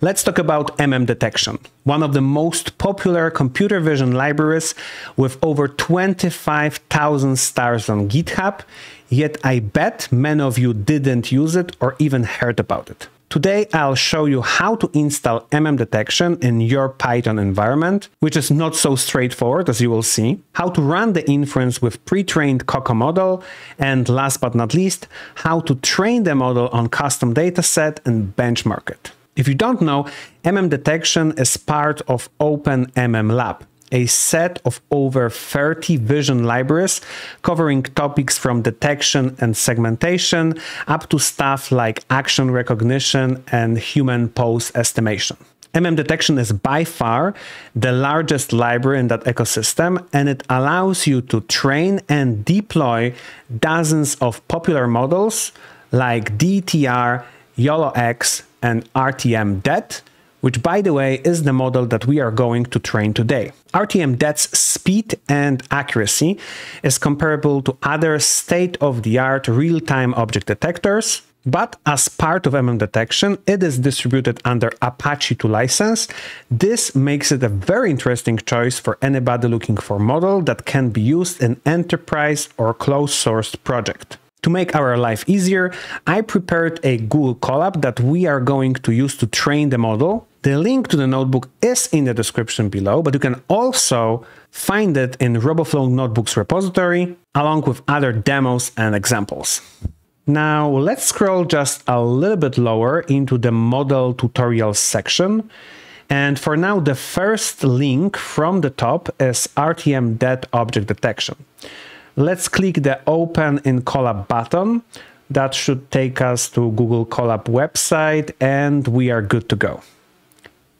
Let's talk about MMDetection, one of the most popular computer vision libraries with over 25,000 stars on GitHub, yet I bet many of you didn't use it or even heard about it. Today I'll show you how to install MMDetection in your Python environment, which is not so straightforward as you will see, how to run the inference with pre-trained COCO model, and last but not least, how to train the model on custom dataset and benchmark it. If you don't know, MMDetection is part of OpenMMLab, a set of over 30 vision libraries covering topics from detection and segmentation up to stuff like action recognition and human pose estimation. MMDetection is by far the largest library in that ecosystem, and it allows you to train and deploy dozens of popular models like DTR, YOLOX, and RTMDet, which by the way is the model that we are going to train today. RTMDet's speed and accuracy is comparable to other state-of-the-art real-time object detectors, but as part of MMDetection, it is distributed under Apache 2 license. This makes it a very interesting choice for anybody looking for a model that can be used in enterprise or closed-source project. To make our life easier, I prepared a Google Colab that we are going to use to train the model. The link to the notebook is in the description below, but you can also find it in Roboflow Notebooks repository, along with other demos and examples. Now let's scroll just a little bit lower into the model tutorials section. And for now, the first link from the top is RTMDet object detection. Let's click the Open in Colab button. That should take us to Google Colab website, and we are good to go.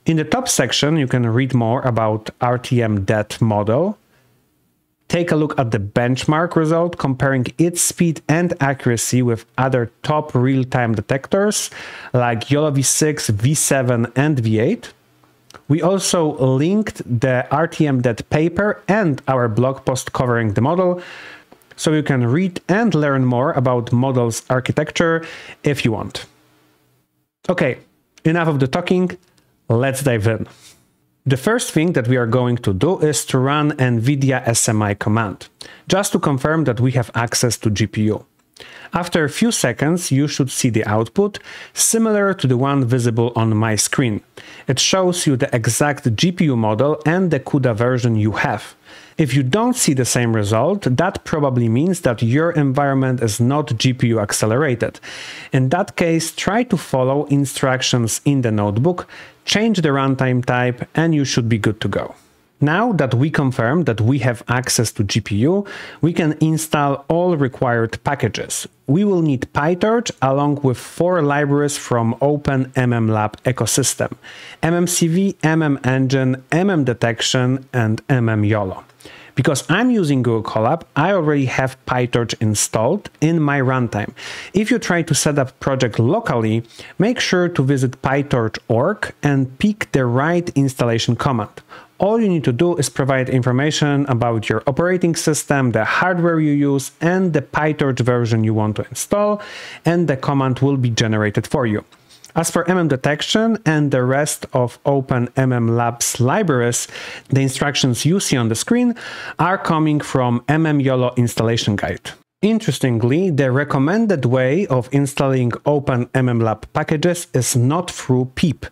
In the top section, you can read more about RTMDet model. Take a look at the benchmark result, comparing its speed and accuracy with other top real-time detectors like YOLO V6, V7, and V8. We also linked the RTMDet paper and our blog post covering the model, so you can read and learn more about model's architecture if you want. Okay, enough of the talking, let's dive in. The first thing that we are going to do is to run NVIDIA SMI command, just to confirm that we have access to GPU. After a few seconds, you should see the output, similar to the one visible on my screen. It shows you the exact GPU model and the CUDA version you have. If you don't see the same result, that probably means that your environment is not GPU accelerated. In that case, try to follow instructions in the notebook, change the runtime type, and you should be good to go. Now that we confirm that we have access to GPU, we can install all required packages. We will need PyTorch along with 4 libraries from OpenMMLab ecosystem: MMCV, MMEngine, MMDetection, and MMYOLO. Because I'm using Google Colab, I already have PyTorch installed in my runtime. If you try to set up project locally, make sure to visit pytorch.org and pick the right installation command. All you need to do is provide information about your operating system, the hardware you use, and the PyTorch version you want to install, and the command will be generated for you. As for MMDetection and the rest of OpenMMLab's libraries, the instructions you see on the screen are coming from MMYOLO installation guide. Interestingly, the recommended way of installing OpenMMLab packages is not through PIP,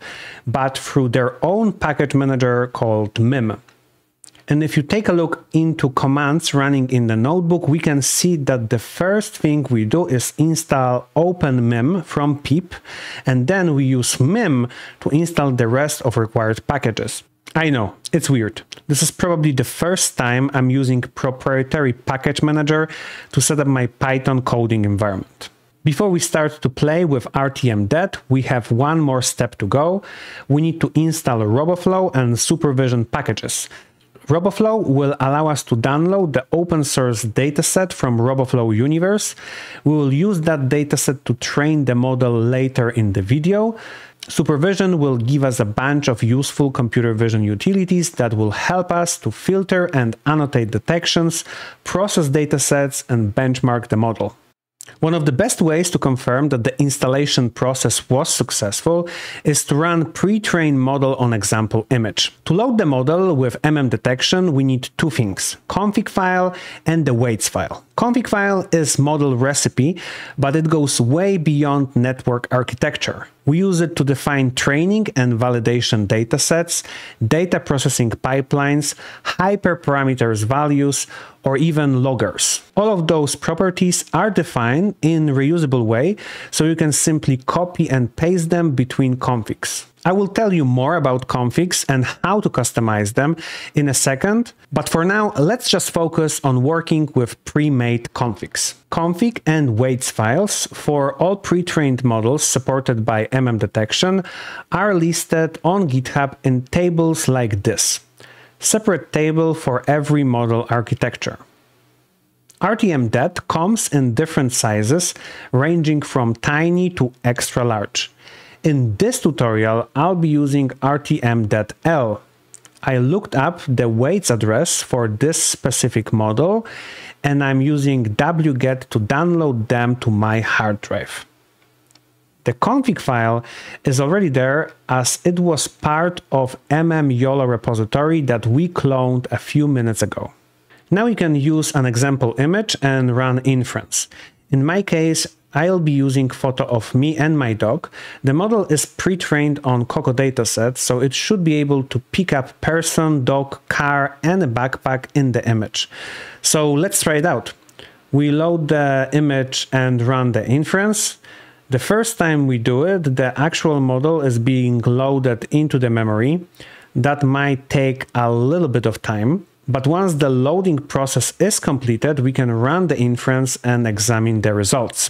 but through their own package manager called MIM. And if you take a look into commands running in the notebook, we can see that the first thing we do is install OpenMIM from PIP, and then we use MIM to install the rest of required packages. I know, it's weird. This is probably the first time I'm using proprietary package manager to set up my Python coding environment. Before we start to play with RTMDet, we have one more step to go. We need to install Roboflow and Supervision packages. Roboflow will allow us to download the open source dataset from Roboflow Universe. We will use that dataset to train the model later in the video. Supervision will give us a bunch of useful computer vision utilities that will help us to filter and annotate detections, process datasets, and benchmark the model. One of the best ways to confirm that the installation process was successful is to run pre-trained model on example image. To load the model with MMDetection, we need two things: config file and the weights file. Config file is model recipe, but it goes way beyond network architecture. We use it to define training and validation datasets, data processing pipelines, hyperparameters values, or even loggers. All of those properties are defined in a reusable way, so you can simply copy and paste them between configs. I will tell you more about configs and how to customize them in a second, but for now, let's just focus on working with pre-made configs. Config and weights files for all pre-trained models supported by MMDetection are listed on GitHub in tables like this. Separate table for every model architecture. RTMDet comes in different sizes, ranging from tiny to extra large. In this tutorial, I'll be using RTMDet L. I looked up the weights address for this specific model, and I'm using wget to download them to my hard drive. The config file is already there as it was part of MMYOLO repository that we cloned a few minutes ago. Now you can use an example image and run inference. In my case, I'll be using photo of me and my dog. The model is pre-trained on COCO dataset, so it should be able to pick up person, dog, car, and a backpack in the image. So let's try it out. We load the image and run the inference. The first time we do it, the actual model is being loaded into the memory. That might take a little bit of time, but once the loading process is completed, we can run the inference and examine the results.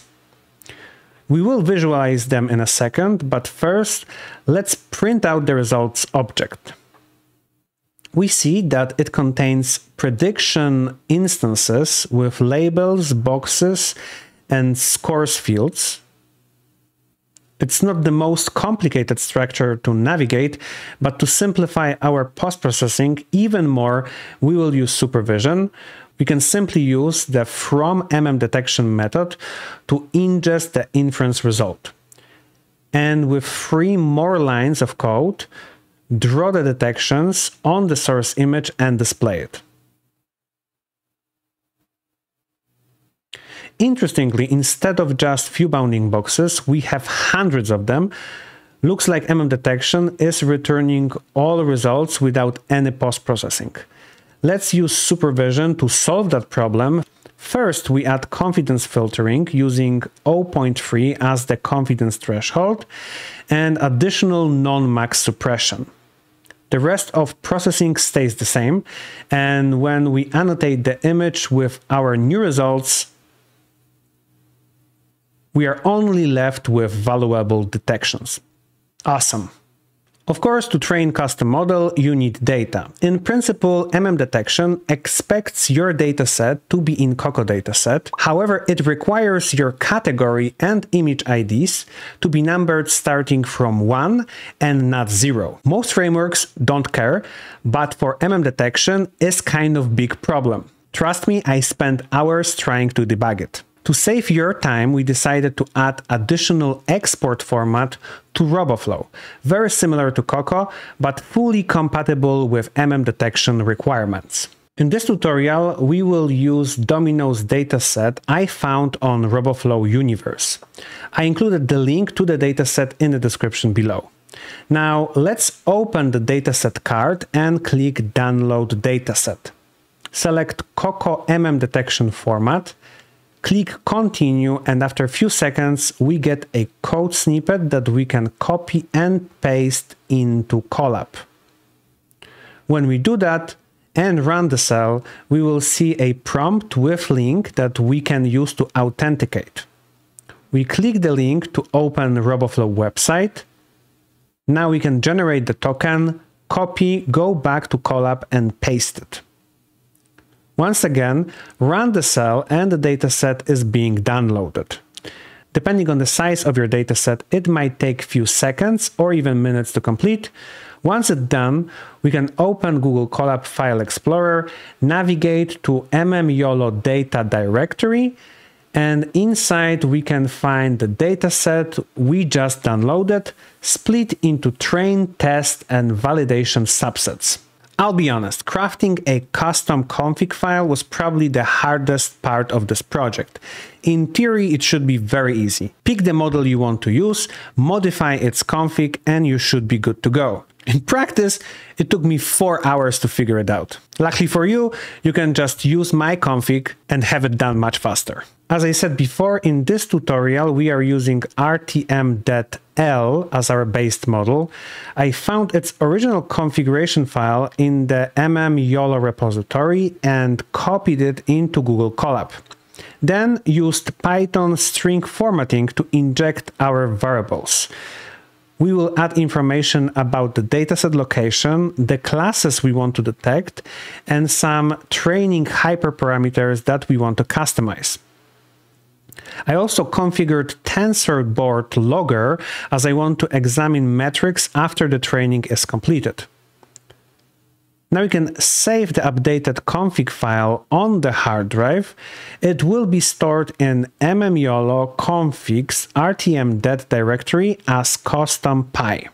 We will visualize them in a second, but first, let's print out the results object. We see that it contains prediction instances with labels, boxes, and scores fields. It's not the most complicated structure to navigate, but to simplify our post-processing even more, we will use supervision. We can simply use the from MMDetection method to ingest the inference result. And with 3 more lines of code, draw the detections on the source image and display it. Interestingly, instead of just few bounding boxes, we have hundreds of them. Looks like MMDetection is returning all results without any post-processing. Let's use supervision to solve that problem. First, we add confidence filtering using 0.3 as the confidence threshold and additional non-max suppression. The rest of processing stays the same, and when we annotate the image with our new results, we are only left with valuable detections. Awesome. Of course, to train custom model, you need data. In principle, MMDetection expects your dataset to be in COCO dataset. However, it requires your category and image IDs to be numbered starting from 1 and not 0. Most frameworks don't care, but for MMDetection, it's kind of a big problem. Trust me, I spent hours trying to debug it. To save your time, we decided to add additional export format to Roboflow, very similar to COCO, but fully compatible with MMDetection requirements. In this tutorial, we will use Domino's dataset I found on Roboflow Universe. I included the link to the dataset in the description below. Now, let's open the dataset card and click Download Dataset. Select COCO MMDetection format. Click continue, and after a few seconds we get a code snippet that we can copy and paste into Colab. When we do that and run the cell, we will see a prompt with link that we can use to authenticate. We click the link to open Roboflow website. Now we can generate the token, copy, go back to Colab and paste it. Once again, run the cell and the dataset is being downloaded. Depending on the size of your dataset, it might take few seconds or even minutes to complete. Once it's done, we can open Google Colab File Explorer, navigate to MMYOLO data directory, and inside we can find the dataset we just downloaded, split into train, test and validation subsets. I'll be honest, crafting a custom config file was probably the hardest part of this project. In theory, it should be very easy. Pick the model you want to use, modify its config, and you should be good to go. In practice, it took me 4 hours to figure it out. Luckily for you, you can just use my config and have it done much faster. As I said before, in this tutorial, we are using RTMDet as our based model. I found its original configuration file in the MMYOLO repository and copied it into Google Colab. Then used Python string formatting to inject our variables. We will add information about the dataset location, the classes we want to detect, and some training hyperparameters that we want to customize. I also configured TensorBoard logger as I want to examine metrics after the training is completed. Now you can save the updated config file on the hard drive. It will be stored in MMYOLO config's RTMDet directory as custom py.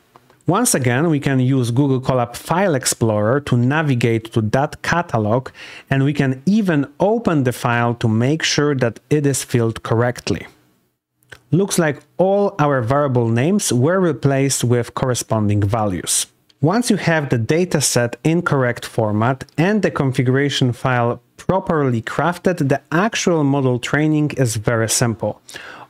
Once again, we can use Google Colab File Explorer to navigate to that catalog, and we can even open the file to make sure that it is filled correctly. Looks like all our variable names were replaced with corresponding values. Once you have the dataset in correct format and the configuration file properly crafted, the actual model training is very simple.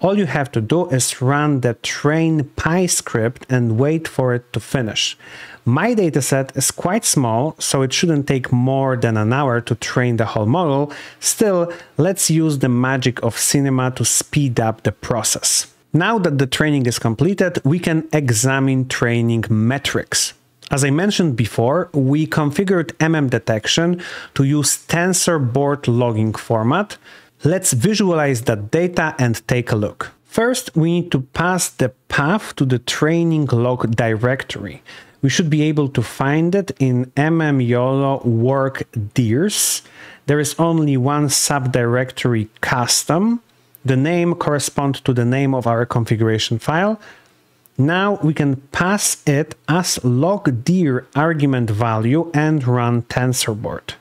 All you have to do is run the train py script and wait for it to finish. My dataset is quite small, so it shouldn't take more than an hour to train the whole model. Still, let's use the magic of cinema to speed up the process. Now that the training is completed, we can examine training metrics. As I mentioned before, we configured MMDetection to use TensorBoard logging format. Let's visualize that data and take a look. First, we need to pass the path to the training log directory. We should be able to find it in MMYOLO work dirs. There is only one subdirectory custom. The name corresponds to the name of our configuration file. Now we can pass it as logdir argument value and run TensorBoard.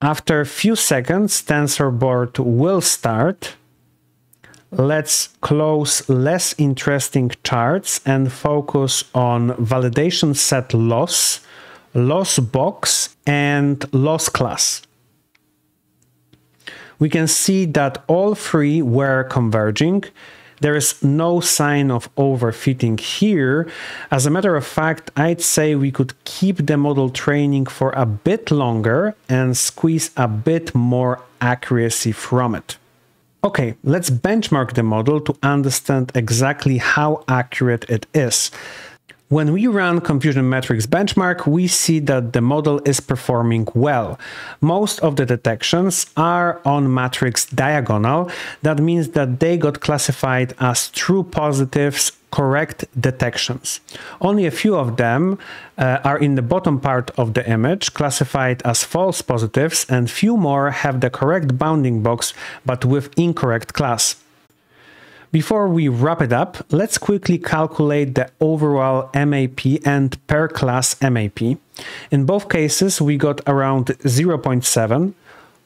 After a few seconds, TensorBoard will start. Let's close less interesting charts and focus on validation set loss, loss box, and loss class. We can see that all three were converging. There is no sign of overfitting here. As a matter of fact, I'd say we could keep the model training for a bit longer and squeeze a bit more accuracy from it. Okay, let's benchmark the model to understand exactly how accurate it is. When we run Confusion Metrics Benchmark, we see that the model is performing well. Most of the detections are on matrix diagonal. That means that they got classified as true positives, correct detections. Only a few of them are in the bottom part of the image, classified as false positives, and few more have the correct bounding box, but with incorrect class. Before we wrap it up, let's quickly calculate the overall MAP and per class MAP. In both cases, we got around 0.7.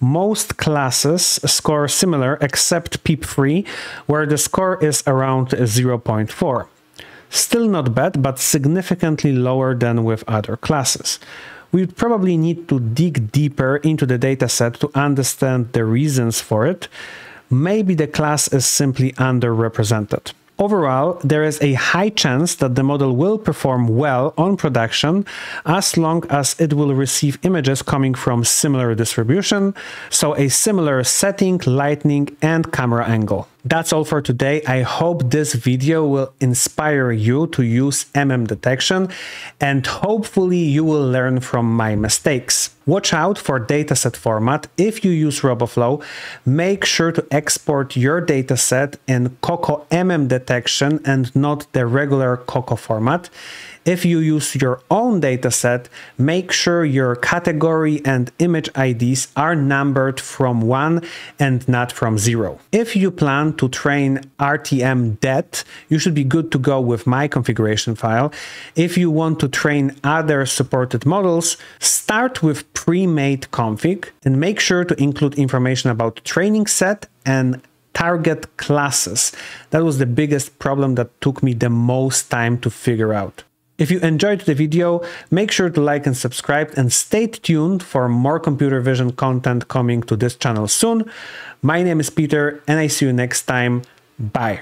Most classes score similar except PIP3, where the score is around 0.4. Still not bad, but significantly lower than with other classes. We'd probably need to dig deeper into the dataset to understand the reasons for it. Maybe the class is simply underrepresented. Overall, there is a high chance that the model will perform well on production as long as it will receive images coming from similar distribution, so a similar setting, lighting, and camera angle. That's all for today. I hope this video will inspire you to use MMDetection, and hopefully you will learn from my mistakes. Watch out for dataset format. If you use Roboflow, make sure to export your dataset in COCO MMDetection and not the regular COCO format. If you use your own dataset, make sure your category and image IDs are numbered from 1 and not from 0. If you plan to train RTMDet, you should be good to go with my configuration file. If you want to train other supported models, start with pre-made config and make sure to include information about training set and target classes. That was the biggest problem that took me the most time to figure out. If you enjoyed the video, make sure to like and subscribe, and stay tuned for more computer vision content coming to this channel soon. My name is Peter, and I see you next time. Bye.